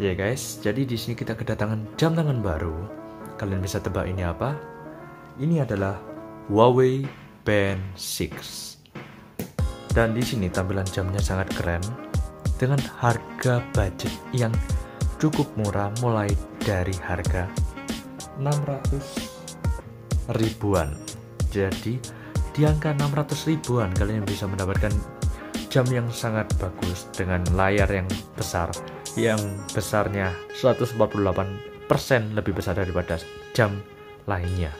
Ya guys, jadi di sini kita kedatangan jam tangan baru. Kalian bisa tebak ini apa? Ini adalah Huawei Band 6. Dan di sini tampilan jamnya sangat keren dengan harga budget yang cukup murah, mulai dari harga 600 ribuan. Jadi di angka 600 ribuan kalian bisa mendapatkan jam yang sangat bagus dengan layar yang besar, yang besarnya 148% lebih besar daripada jam lainnya.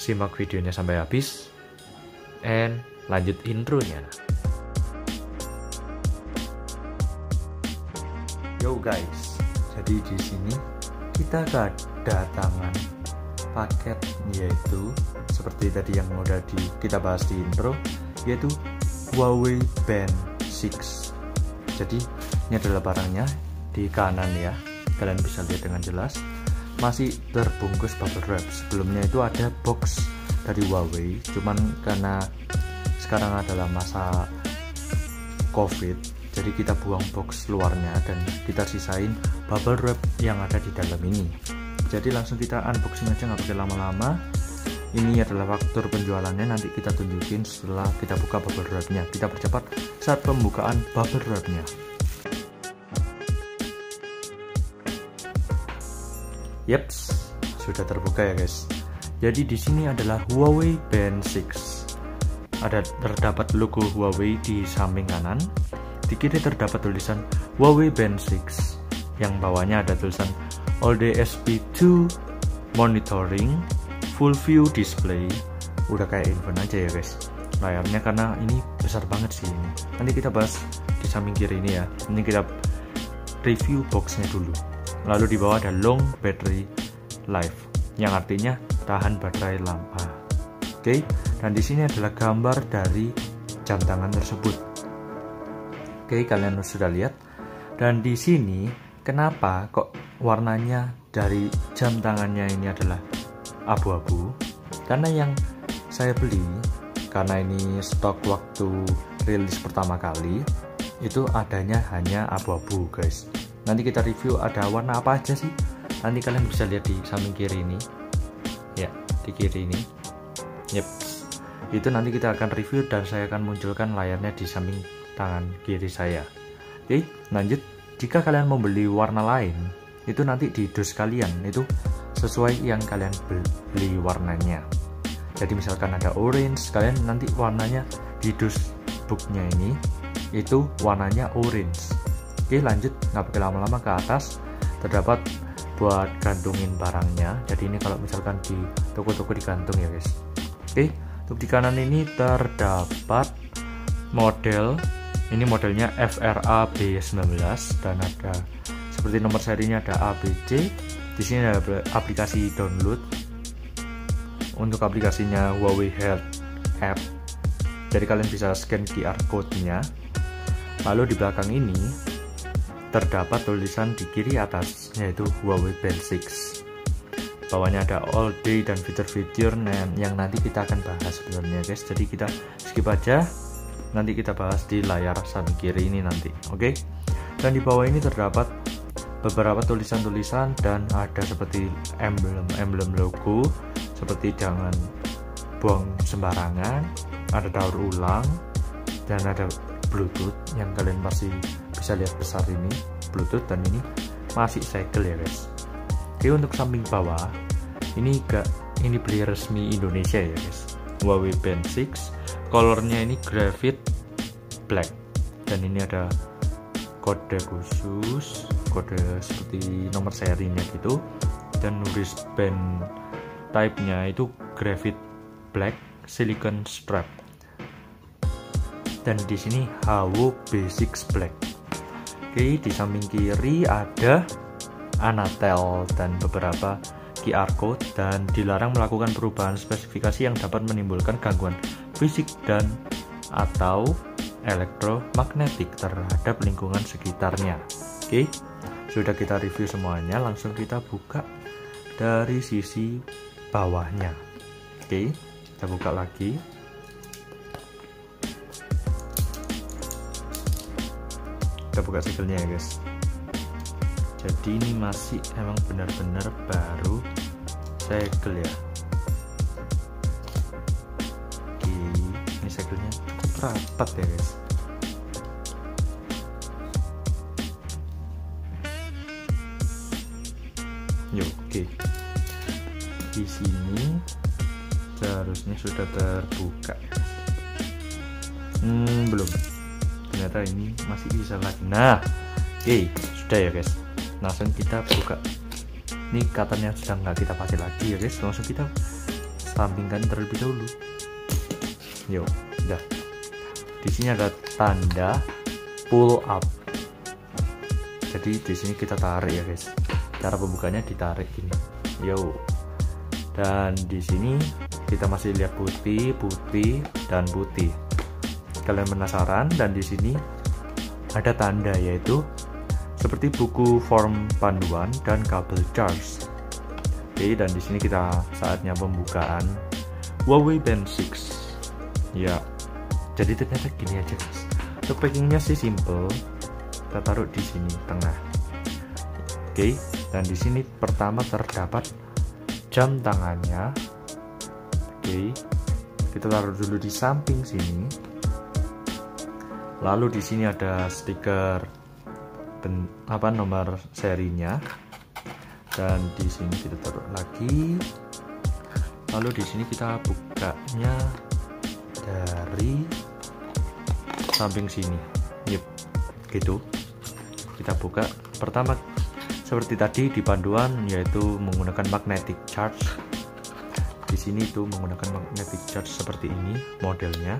Simak videonya sampai habis and lanjut intronya. Yo guys, jadi di sini kita kedatangan paket, yaitu seperti tadi yang udah kita bahas di intro, yaitu Huawei Band 6. Jadi ini adalah barangnya di kanan ya, kalian bisa lihat dengan jelas masih terbungkus bubble wrap. Sebelumnya itu ada box dari Huawei, cuman karena sekarang adalah masa COVID, jadi kita buang box luarnya dan kita sisain bubble wrap yang ada di dalam ini. Jadi langsung kita unboxing aja, nggak pakai lama-lama. Ini adalah faktur penjualannya, nanti kita tunjukin setelah kita buka bubble wrapnya. Kita percepat saat pembukaan bubble wrapnya. Yeps, sudah terbuka ya guys. Jadi di sini adalah Huawei Band 6. Terdapat logo Huawei di samping kanan. Di kiri terdapat tulisan Huawei Band 6. Yang bawahnya ada tulisan All Day SPO2 Monitoring Full View Display. Udah kayak handphone aja ya guys layarnya, karena ini besar banget sih ini. Nanti kita bahas di samping kiri ini ya. Ini kita review boxnya dulu. Lalu di bawah ada long battery life, yang artinya tahan baterai lama. Oke, dan di sini adalah gambar dari jam tangan tersebut. Oke, kalian sudah lihat. Dan di sini kenapa kok warnanya dari jam tangannya ini adalah abu-abu? Karena yang saya beli, karena ini stok waktu rilis pertama kali, itu adanya hanya abu-abu guys. Nanti kita review ada warna apa aja sih, nanti kalian bisa lihat di samping kiri ini ya, di kiri ini. Yep, itu nanti kita akan review dan saya akan munculkan layarnya di samping tangan kiri saya. Oke, lanjut. Jika kalian membeli warna lain, itu nanti di dos kalian itu sesuai yang kalian beli warnanya. Jadi misalkan ada orange, kalian nanti warnanya di dos booknya ini itu warnanya orange. Oke, lanjut, nggak pakai lama-lama. Ke atas terdapat buat gantungin barangnya. Jadi ini kalau misalkan di toko-toko digantung ya guys. Oke, untuk di kanan ini terdapat model. Ini modelnya FRAB19 dan ada seperti nomor serinya ada ABC. Di sini ada aplikasi download untuk aplikasinya Huawei Health app. Jadi kalian bisa scan QR code-nya. Lalu di belakang ini terdapat tulisan di kiri atas, yaitu Huawei Band 6. Bawahnya ada all day dan fitur-fitur yang nanti kita akan bahas sebenarnya guys. Jadi kita skip aja, nanti kita bahas di layar samping kiri ini nanti. Oke. Dan di bawah ini terdapat beberapa tulisan-tulisan dan ada seperti emblem logo, seperti jangan buang sembarangan, ada daur ulang, dan ada Bluetooth yang kalian masih bisa lihat besar ini Bluetooth, dan ini masih segel ya guys. Oke, untuk samping bawah ini beli resmi Indonesia ya guys, Huawei Band 6. Colornya ini graphite black, dan ini ada kode khusus, kode seperti nomor serinya gitu, dan wristband type-nya itu graphite black silicon strap. Dan di sini Huawei B6 Black. Oke, di samping kiri ada Anatel dan beberapa QR Code, dan dilarang melakukan perubahan spesifikasi yang dapat menimbulkan gangguan fisik dan atau elektromagnetik terhadap lingkungan sekitarnya. Oke, sudah kita review semuanya, langsung kita buka dari sisi bawahnya. Oke, kita buka lagi. Kita buka segelnya ya guys. Jadi ini masih emang benar-benar baru segel ya. Oke, ini segelnya cukup rapat ya guys. Oke, di sini seharusnya sudah terbuka. Belum. Ternyata ini masih bisa lagi. Nah, sudah ya guys. Langsung kita buka. Ini katanya sudah nggak kita pakai lagi ya guys. Langsung kita sampingkan terlebih dahulu. Udah. Di sini ada tanda pull up. Jadi di sini kita tarik ya guys. Cara pembukanya ditarik gini. Dan di sini kita masih lihat putih, putih, dan putih. Kalian penasaran? Dan di sini ada tanda yaitu seperti buku form panduan dan kabel charge. Oke, dan di sini kita saatnya pembukaan Huawei Band 6. Ya, jadi ternyata gini aja guys. Untuk packingnya sih simple. Kita taruh di sini tengah. Oke, dan di sini pertama terdapat jam tangannya. Oke, kita taruh dulu di samping sini. Lalu di sini ada stiker nomor serinya, dan di sini kita taruh lagi. Lalu di sini kita bukanya dari samping sini. Gitu. Kita buka. Pertama seperti tadi di panduan yaitu menggunakan magnetic charge. Di sini itu menggunakan magnetic charge seperti ini modelnya.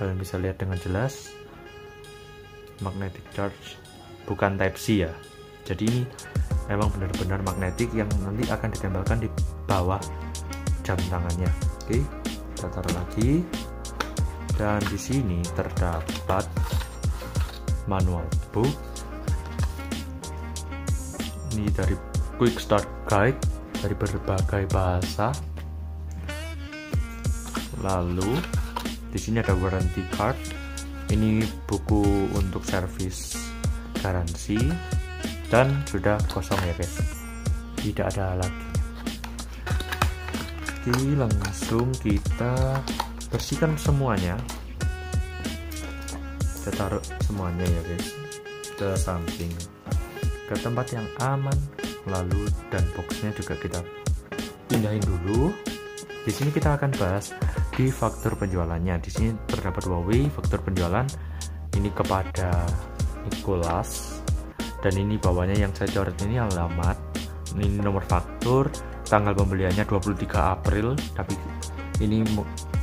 Kalian bisa lihat dengan jelas. Magnetic charge, bukan type C ya. Jadi ini memang benar-benar magnetik yang nanti akan ditempelkan di bawah jam tangannya. Oke, kita taruh lagi. Dan di sini terdapat manual book. Ini dari Quick Start Guide dari berbagai bahasa. Lalu di sini ada warranty card. Ini buku untuk servis garansi, dan sudah kosong ya guys, tidak ada lagi. Oke, langsung kita bersihkan semuanya. Kita taruh semuanya ya guys ke samping, ke tempat yang aman. Lalu dan boxnya juga kita pindahin dulu. Di sini kita akan bahas di faktor penjualannya. Di sini terdapat Huawei faktor penjualan ini kepada Nicholas, dan ini bawahnya yang saya coret ini alamat, ini nomor faktur, tanggal pembeliannya 23 April, tapi ini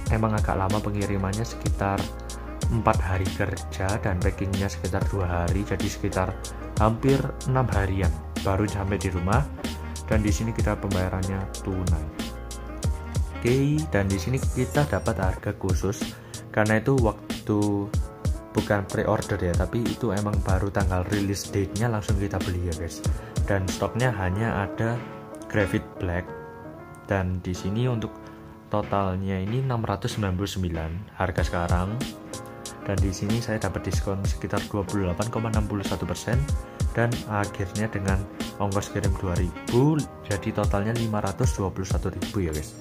emang agak lama pengirimannya, sekitar 4 hari kerja, dan packingnya sekitar 2 hari, jadi sekitar hampir 6 harian baru sampai di rumah. Dan di sini kita pembayarannya tunai. Oke, dan di sini kita dapat harga khusus karena itu waktu bukan pre-order ya, tapi itu emang baru tanggal rilis date-nya langsung kita beli ya guys. Dan stoknya hanya ada Graphite Black. Dan di sini untuk totalnya ini 699 harga sekarang. Dan di sini saya dapat diskon sekitar 28,61%, dan akhirnya dengan ongkos kirim 2000, jadi totalnya 521.000 ya guys.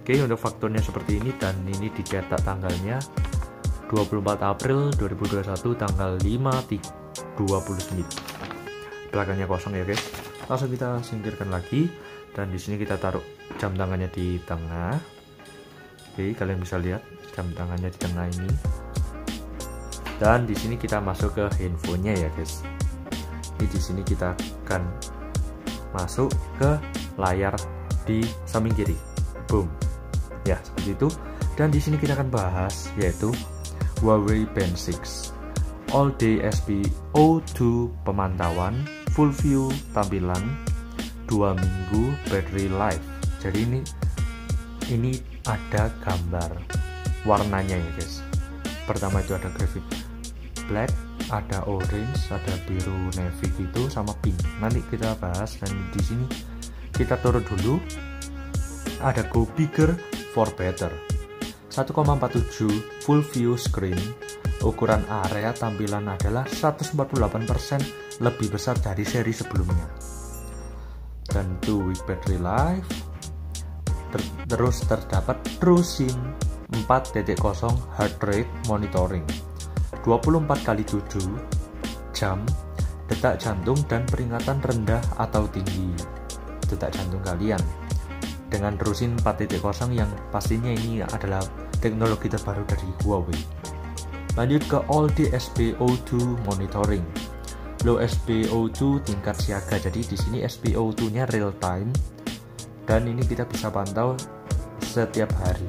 Oke, untuk fakturnya seperti ini, dan ini dicetak tanggalnya 24 April 2021 tanggal 5.29. Belakangnya kosong ya guys. Langsung kita singkirkan lagi, dan di sini kita taruh jam tangannya di tengah. Oke, kalian bisa lihat jam tangannya di tengah ini. Dan di sini kita masuk ke handphonenya ya guys. Di sini kita akan masuk ke layar di samping kiri. Boom. Ya, seperti itu. Dan di sini kita akan bahas yaitu Huawei Band 6 All Day SPO2 pemantauan full view tampilan 2 minggu battery life. Jadi ini ada gambar warnanya ya guys. Pertama itu ada grafik black, ada orange, ada biru navy gitu, sama pink. Nanti kita bahas. Dan di sini kita turun dulu. Ada Go Bigger for Better 1,47 full view screen ukuran area tampilan adalah 148% lebih besar dari seri sebelumnya. Dan 2 week battery life. Terus terdapat True SIM 4.0 heart rate monitoring, 24x7 jam, detak jantung dan peringatan rendah atau tinggi detak jantung kalian. Dengan True SIM 4.0 yang pastinya ini adalah teknologi terbaru dari Huawei. Lanjut ke All Day SPO2 monitoring. Low SPO2 tingkat siaga. Jadi di sini SPO2-nya real time dan ini kita bisa pantau setiap hari.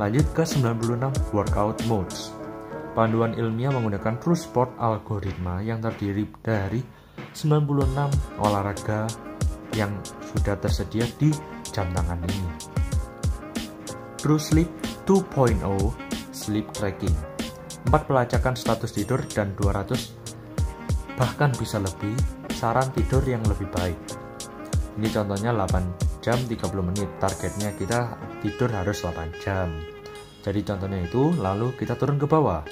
Lanjut ke 96 workout modes. Panduan ilmiah menggunakan True Sport algoritma yang terdiri dari 96 olahraga yang sudah tersedia di jam tangan ini. True Sleep 2.0 sleep tracking, 4 pelacakan status tidur dan 200 bahkan bisa lebih saran tidur yang lebih baik. Ini contohnya 8 jam 30 menit, targetnya kita tidur harus 8 jam. Jadi contohnya itu, lalu kita turun ke bawah.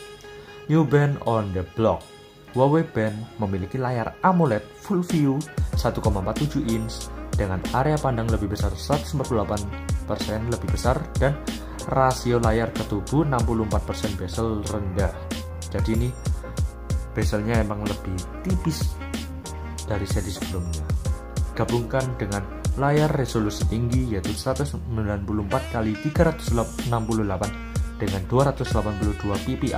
New Band on the Block. Huawei Band memiliki layar AMOLED full view 1,47 inch dengan area pandang lebih besar 148% lebih besar dan rasio layar ke tubuh 64% bezel rendah. Jadi ini bezelnya emang lebih tipis dari seri sebelumnya. Gabungkan dengan layar resolusi tinggi yaitu 194x368 dengan 282 ppi,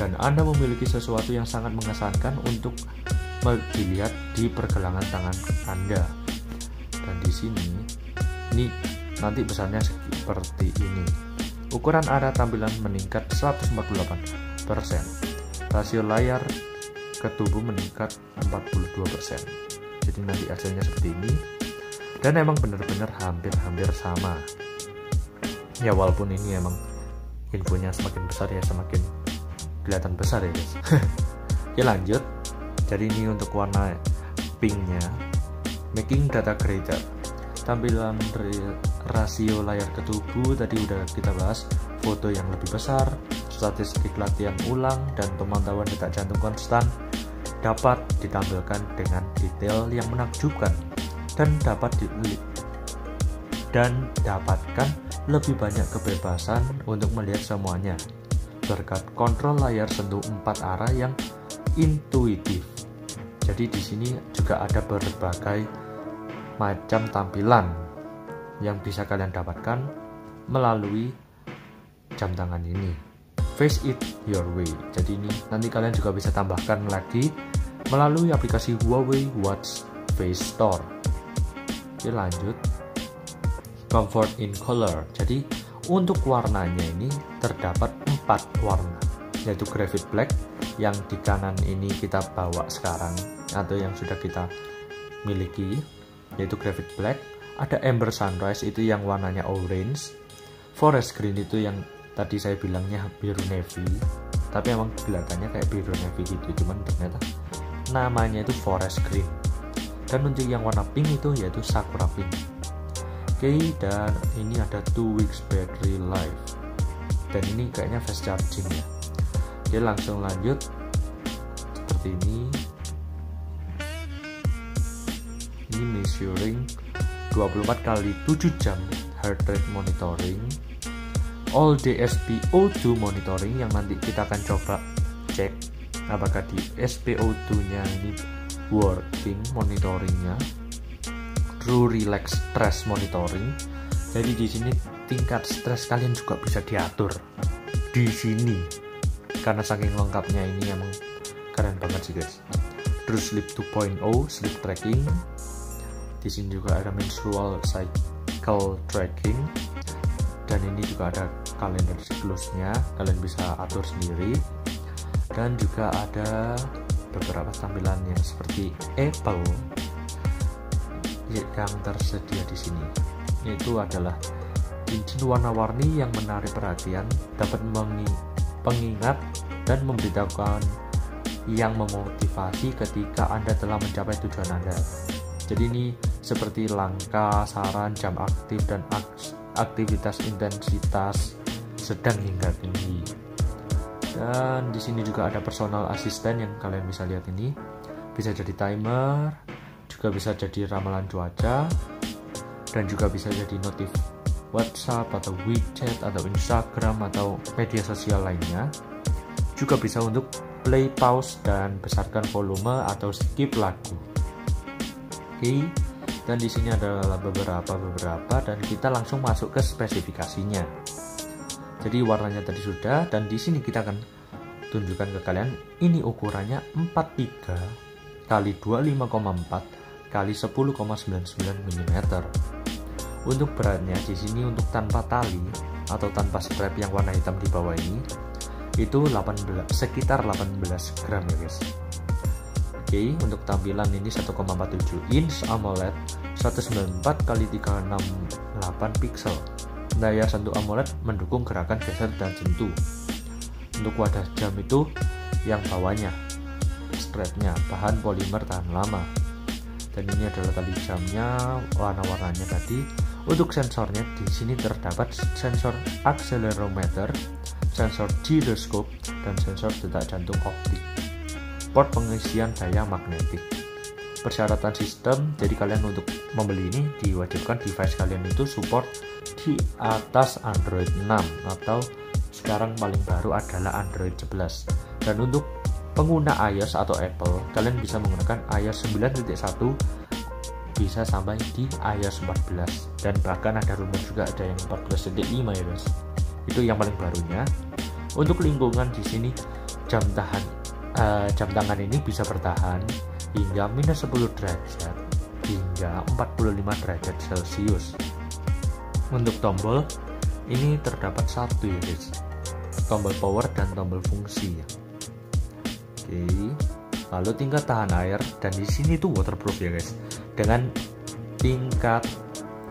dan Anda memiliki sesuatu yang sangat mengesankan untuk dilihat di pergelangan tangan Anda. Dan di sini ini nanti besarnya seperti ini. Ukuran area tampilan meningkat 148%, rasio layar ke tubuh meningkat 42%. Jadi nanti hasilnya seperti ini. Dan emang bener-bener hampir-hampir sama. Ya walaupun ini emang infonya semakin besar ya semakin kelihatan besar ya guys. Ya lanjut. Jadi ini untuk warna pinknya. Making data greater. Tampilan rasio layar ke tubuh tadi udah kita bahas. Foto yang lebih besar, statistik latihan ulang dan pemantauan detak jantung konstan dapat ditampilkan dengan detail yang menakjubkan. Dan dapatkan lebih banyak kebebasan untuk melihat semuanya berkat kontrol layar sentuh 4 arah yang intuitif. Jadi di sini juga ada berbagai macam tampilan yang bisa kalian dapatkan melalui jam tangan ini. Face it your way. Jadi ini nanti kalian juga bisa tambahkan lagi melalui aplikasi Huawei Watch Face Store. Oke, lanjut. Comfort in color. Jadi untuk warnanya ini terdapat 4 warna, yaitu Graphite Black yang di kanan ini kita bawa sekarang atau yang sudah kita miliki, yaitu Graphite Black. Ada Amber Sunrise itu yang warnanya orange, Forest Green itu yang tadi saya bilangnya biru navy, tapi emang kelihatannya kayak biru navy gitu, cuman ternyata namanya itu Forest Green. Dan untuk yang warna pink itu yaitu Sakura Pink. Oke, dan ini ada 2 weeks battery life. Dan ini kayaknya fast charging ya. Oke, langsung lanjut. Seperti ini. Ini measuring 24x7 jam heart rate monitoring. All day SPO2 monitoring yang nanti kita akan coba cek apakah di SPO2-nya ini working monitoringnya. True relax stress monitoring. Jadi di sini tingkat stres kalian juga bisa diatur di sini karena saking lengkapnya ini emang keren banget sih guys. True sleep 2.0 sleep tracking. Di sini juga ada menstrual cycle tracking dan ini juga ada kalender siklusnya, kalian bisa atur sendiri. Dan juga ada beberapa tampilannya seperti Apple yang tersedia di sini. Itu adalah cincin warna-warni yang menarik perhatian, dapat pengingat dan memberitahukan yang memotivasi ketika Anda telah mencapai tujuan Anda. Jadi ini seperti langkah, saran, jam aktif dan aktivitas intensitas sedang hingga tinggi. Dan di sini juga ada personal assistant yang kalian bisa lihat ini. Bisa jadi timer, juga bisa jadi ramalan cuaca, dan juga bisa jadi notif WhatsApp atau WeChat atau Instagram atau media sosial lainnya. Juga bisa untuk play, pause, dan besarkan volume atau skip lagu. Oke, dan di sini adalah beberapa dan kita langsung masuk ke spesifikasinya. Jadi warnanya tadi sudah, dan di sini kita akan tunjukkan ke kalian ini ukurannya 43 x 25,4 x 10,99 mm. Untuk beratnya di sini untuk tanpa tali atau tanpa strap yang warna hitam di bawah ini itu sekitar 18 gram ya guys. Oke, untuk tampilan ini 1,47 inch AMOLED 194 x 368 pixel. Daya sentuh AMOLED mendukung gerakan geser dan sentuh. Untuk wadah jam itu yang bawahnya strapnya bahan polimer tahan lama, dan ini adalah tali jamnya, warna-warnanya tadi. Untuk sensornya di sini terdapat sensor akselerometer, sensor gyroscope, dan sensor detak jantung optik. Port pengisian daya magnetik. Persyaratan sistem, jadi kalian untuk membeli ini diwajibkan device kalian itu support di atas Android 6 atau sekarang paling baru adalah Android 11. Dan untuk pengguna iOS atau Apple, kalian bisa menggunakan iOS 9.1 bisa sampai di iOS 14, dan bahkan ada rumor juga ada yang 14.5 ya guys. Itu yang paling barunya. Untuk lingkungan di sini jam tangan ini bisa bertahan hingga -10 derajat hingga 45 derajat Celcius. Untuk tombol ini terdapat satu ya guys, tombol power dan tombol fungsi. Oke, lalu tingkat tahan air, dan di sini tuh waterproof ya guys, dengan tingkat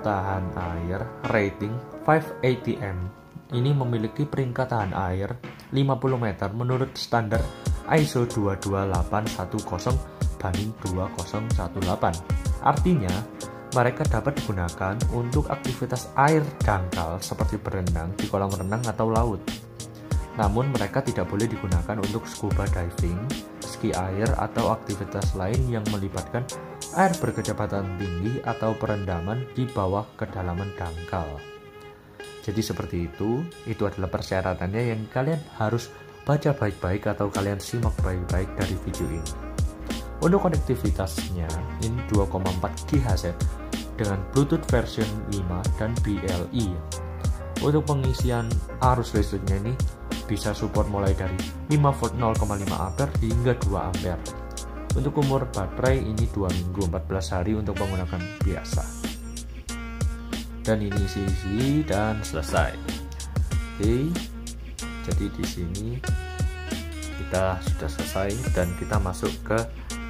tahan air rating 5 ATM. Ini memiliki peringkat tahan air 50 meter menurut standar ISO 22810/2018. Artinya mereka dapat digunakan untuk aktivitas air dangkal seperti berenang di kolam renang atau laut. Namun mereka tidak boleh digunakan untuk scuba diving, ski air, atau aktivitas lain yang melibatkan air berkecepatan tinggi atau perendaman di bawah kedalaman dangkal. Jadi seperti itu adalah persyaratannya yang kalian harus baca baik-baik atau kalian simak baik-baik dari video ini. Untuk konektivitasnya ini 2,4 GHz dengan Bluetooth version 5 dan BLE. Untuk pengisian arus listriknya ini bisa support mulai dari 5V 0,5 ampere hingga 2 ampere. Untuk umur baterai ini 2 minggu 14 hari untuk menggunakan biasa. Dan ini isi dan selesai. Oke, jadi di sini kita sudah selesai dan kita masuk ke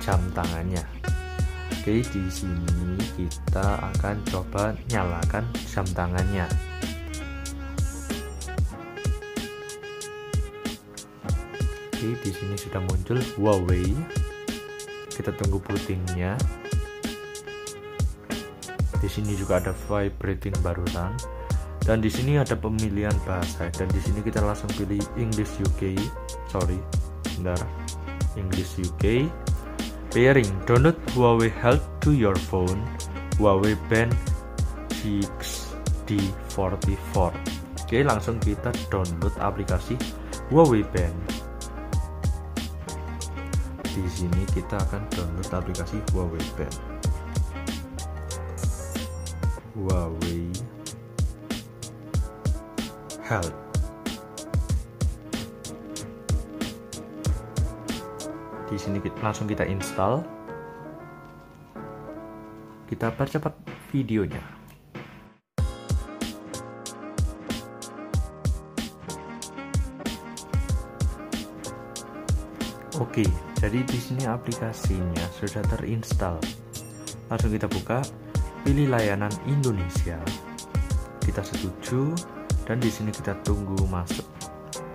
jam tangannya. Oke, di sini kita akan coba nyalakan jam tangannya. Oke, di sini sudah muncul Huawei. Kita tunggu bootingnya. Di sini juga ada vibrating barusan. Dan di sini ada pemilihan bahasa, dan di sini kita langsung pilih English UK. Pairing, download Huawei Health to your phone, Huawei Band 6D44. Oke, langsung kita download aplikasi Huawei Band. Di sini kita akan download aplikasi Huawei Band. Huawei Health. Di sini langsung kita install. Kita percepat videonya. Oke, jadi di sini aplikasinya sudah terinstall. Langsung kita buka, pilih layanan Indonesia. Kita setuju. Dan di sini kita tunggu masuk.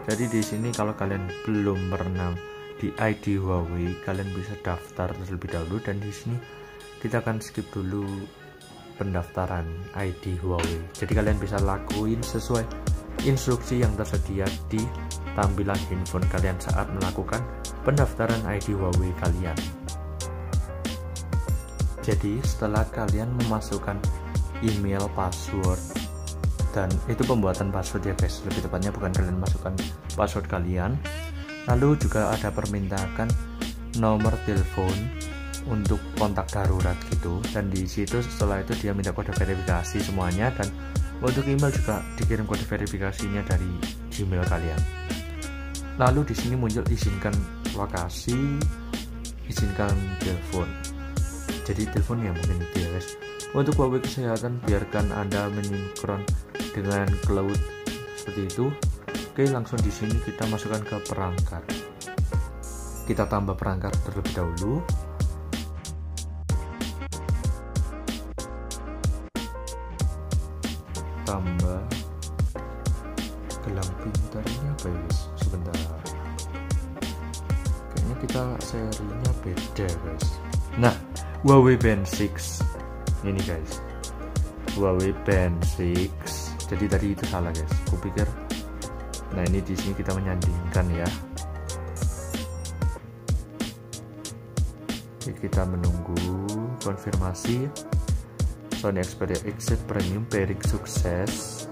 Jadi di sini kalau kalian belum pernah di ID Huawei, kalian bisa daftar terlebih dahulu, dan di sini kita akan skip dulu pendaftaran ID Huawei. Jadi kalian bisa lakuin sesuai instruksi yang tersedia di tampilan handphone kalian saat melakukan pendaftaran ID Huawei kalian. Jadi setelah kalian memasukkan email, password, dan itu pembuatan password ya guys, lebih tepatnya bukan kalian masukkan password kalian. Lalu juga ada permintaan nomor telepon untuk kontak darurat gitu, dan di situ setelah itu dia minta kode verifikasi semuanya, dan untuk email juga dikirim kode verifikasinya dari Gmail kalian. Lalu di sini muncul izinkan lokasi, izinkan telepon. Jadi telepon ya mungkin itu ya guys. Untuk Huawei Kesehatan, biarkan Anda mensinkron dengan cloud seperti itu. Oke, langsung di sini kita masukkan ke perangkat. Kita tambah perangkat terlebih dahulu. Tambah gelang pintarnya apa ya guys? Sebentar. Kayaknya kita serinya beda guys. Nah, Huawei Band 6. Ini guys, Huawei Band 6. Jadi tadi itu salah guys, kupikir. Nah ini di sini kita menyandingkan ya. Oke, kita menunggu konfirmasi. Sony Xperia XZ Premium pairing sukses.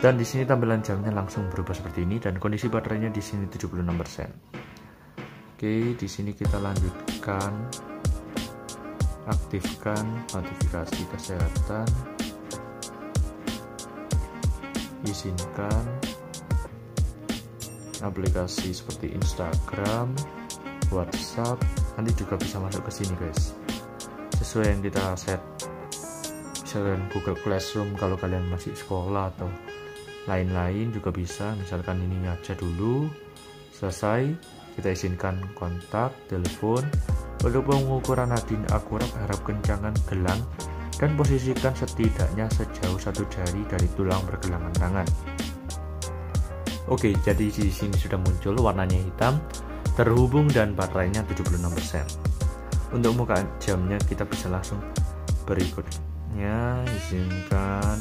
Dan di sini tampilan jamnya langsung berubah seperti ini, dan kondisi baterainya di sini 76%. Oke, di sini kita lanjutkan. Aktifkan notifikasi kesehatan, izinkan aplikasi seperti Instagram, WhatsApp, nanti juga bisa masuk ke sini guys, sesuai yang kita set, misalkan Google Classroom kalau kalian masih sekolah atau lain-lain juga bisa. Misalkan ini aja dulu, selesai, kita izinkan kontak, telepon. Untuk pengukuran hadiah akurat, harap kencangkan gelang dan posisikan setidaknya sejauh satu jari dari tulang pergelangan tangan. Oke, jadi di sini sudah muncul warnanya hitam, terhubung, dan baterainya 76%. Untuk muka jamnya kita bisa langsung berikutnya, izinkan.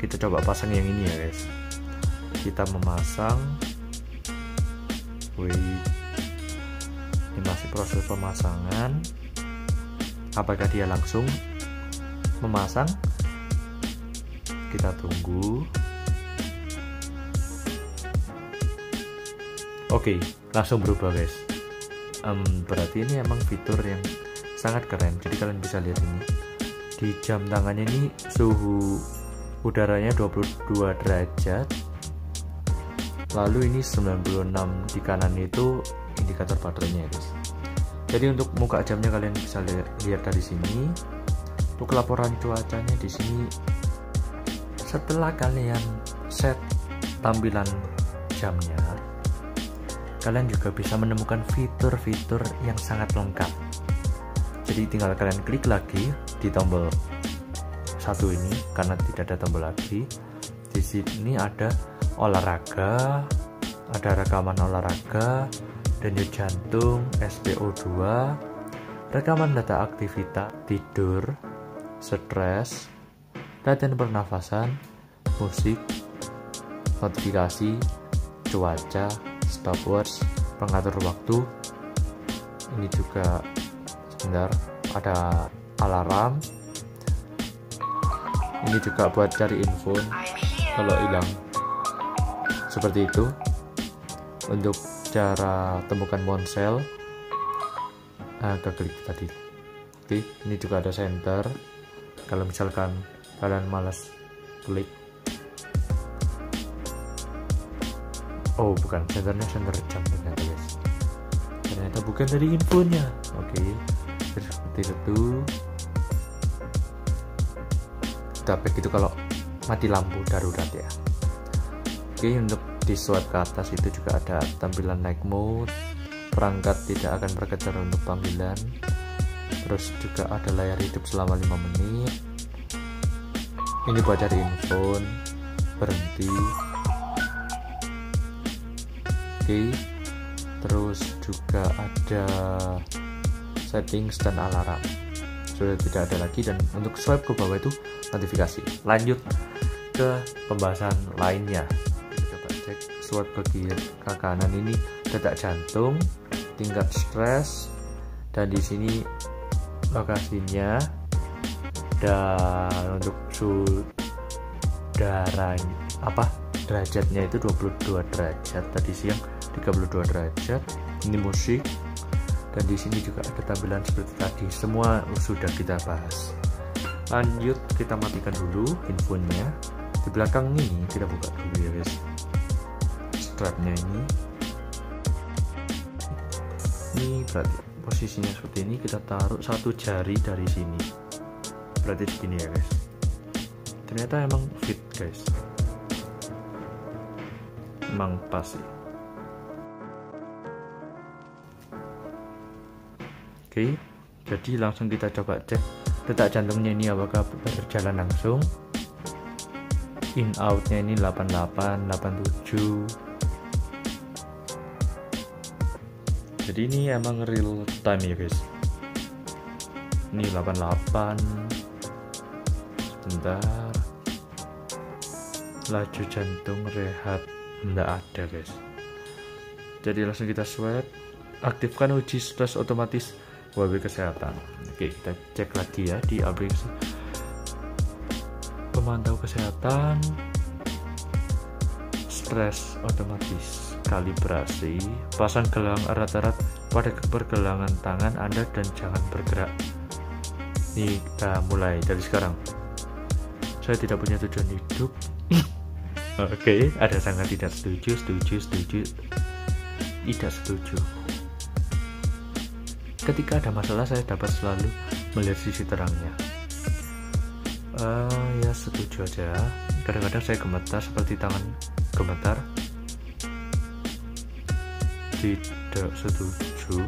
Kita coba pasang yang ini ya guys. Kita memasang. Wih. Ini masih proses pemasangan. Apakah dia langsung memasang? Kita tunggu. Oke, langsung berubah guys. Berarti ini emang fitur yang sangat keren. Jadi kalian bisa lihat ini di jam tangannya ini suhu udaranya 22 derajat. Lalu ini 96 di kanan itu indikator baterainya ya guys. Jadi untuk muka jamnya kalian bisa lihat dari sini. Untuk laporan cuacanya di sini, setelah kalian set tampilan jamnya, kalian juga bisa menemukan fitur-fitur yang sangat lengkap. Jadi tinggal kalian klik lagi di tombol satu ini, karena tidak ada tombol lagi. Di sini ada olahraga, ada rekaman olahraga, denyut jantung, SPO2, rekaman data aktivitas, tidur, stres, latihan pernafasan, musik, notifikasi, cuaca, stopwatch, pengatur waktu. Ini juga sebentar, ada alarm. Ini juga buat cari info kalau hilang. Seperti itu. Untuk cara temukan ponsel, klik tadi. Oke, ini juga ada center. Kalau misalkan kalian malas klik, oh bukan, centernya center jam ternyata guys. Ternyata bukan dari infonya. Oke, terus seperti itu. Tapi itu kalau mati lampu darurat ya. Oke, untuk di swipe ke atas itu juga ada tampilan night mode. Perangkat tidak akan bergetar untuk tampilan. Terus juga ada layar hidup selama 5 menit. Ini buat cari info, berhenti. Oke, terus juga ada settings dan alarm. Sudah tidak ada lagi, dan untuk swipe ke bawah itu notifikasi. Lanjut ke pembahasan lainnya. Kita coba cek swab ke kanan, ini detak jantung, tingkat stres, dan di sini lokasinya, dan untuk suhu darah derajatnya itu 22 derajat, tadi siang 32 derajat. Ini musik, dan di sini juga ada tampilan seperti tadi, semua sudah kita bahas. Lanjut, kita matikan dulu infonya. Di belakang ini kita buka dulu ya guys, strapnya ini berarti posisinya seperti ini. Kita taruh satu jari dari sini, berarti begini ya guys. Ternyata emang fit guys, emang pas sih. Oke, jadi langsung kita coba cek detak jantungnya ini apakah berjalan langsung. In outnya ini 88 87. Jadi ini emang real time ya guys, ini 88. Sebentar, laju jantung rehat nggak ada guys. Jadi langsung kita swab, aktifkan uji stres otomatis Huawei Kesehatan. Oke, kita cek lagi ya di aplikasi pemantau kesehatan, stres otomatis, kalibrasi, pasang gelang erat-erat pada pergelangan tangan Anda dan jangan bergerak. Nih, kita mulai dari sekarang. Saya tidak punya tujuan hidup. Oke, ada sangat tidak setuju, setuju, tidak setuju. Ketika ada masalah, saya dapat selalu melihat sisi terangnya. Ya setuju aja. Kadang-kadang saya gemetar seperti tangan gemetar. Tidak setuju.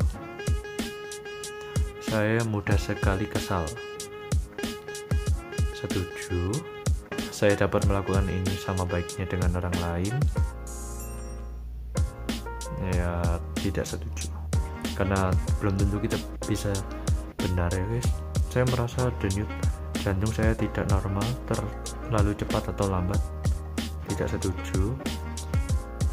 Saya mudah sekali kesal. Setuju. Saya dapat melakukan ini sama baiknya dengan orang lain. Ya tidak setuju, karena belum tentu kita bisa benar ya guys. Saya merasa denyut jantung saya tidak normal, terlalu cepat atau lambat. Tidak setuju.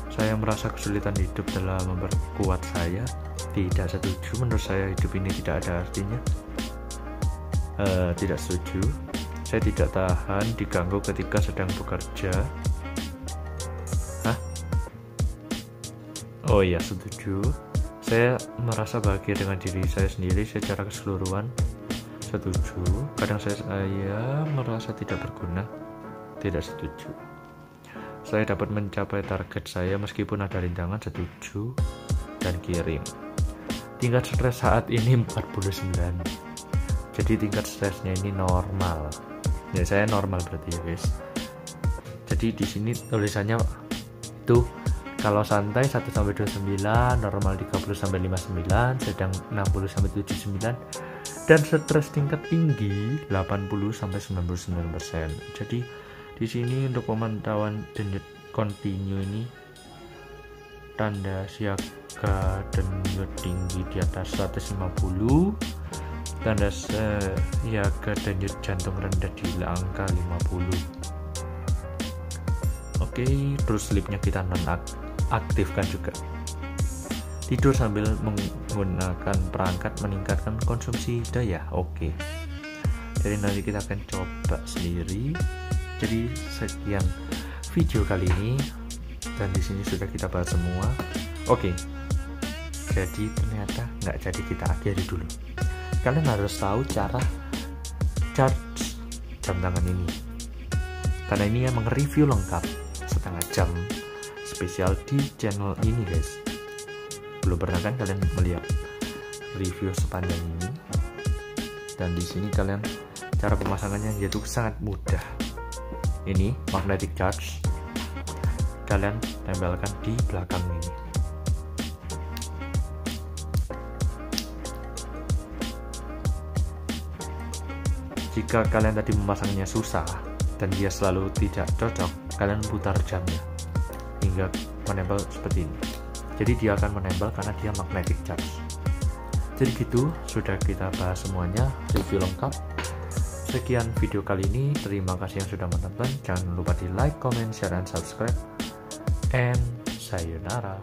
Saya merasa kesulitan hidup telah memperkuat saya. Tidak setuju. Menurut saya hidup ini tidak ada artinya. Tidak setuju. Saya tidak tahan diganggu ketika sedang bekerja. Hah? Oh iya, setuju. Saya merasa bahagia dengan diri saya sendiri secara keseluruhan. Setuju. Kadang saya merasa tidak berguna. Tidak setuju. Saya dapat mencapai target saya meskipun ada rintangan. Setuju. Dan kirim. Tingkat stres saat ini 49. Jadi tingkat stresnya ini normal. Ya, saya normal berarti ya guys. Jadi di sini tulisannya itu, kalau santai 1-29, normal 30-59, sedang 60-79, dan stres tingkat tinggi 80-99%. Jadi di sini untuk pemantauan denyut kontinu ini tanda siaga denyut tinggi di atas 150, tanda siaga denyut jantung rendah di angka 50. Oke, terus sleepnya kita nonaktifkan. Aktifkan juga tidur sambil menggunakan perangkat, meningkatkan konsumsi daya. Oke, jadi nanti kita akan coba sendiri. Jadi sekian video kali ini, dan di sini sudah kita bahas semua. Oke, jadi ternyata nggak jadi, kita akhiri dulu. Kalian harus tahu cara charge jam tangan ini, karena ini yang mereview lengkap setengah jam spesial di channel ini guys. Belum pernah kan kalian melihat review sepanjang ini. Dan di sini kalian cara pemasangannya yaitu sangat mudah. Ini magnetic charge, kalian tempelkan di belakang ini. Jika kalian tadi memasangnya susah dan dia selalu tidak cocok, kalian putar jamnya hingga menempel seperti ini. Jadi dia akan menempel karena dia magnetic charge. Jadi gitu, sudah kita bahas semuanya, review lengkap. Sekian video kali ini, terima kasih yang sudah menonton, jangan lupa di like, comment, share, dan subscribe, and sayonara.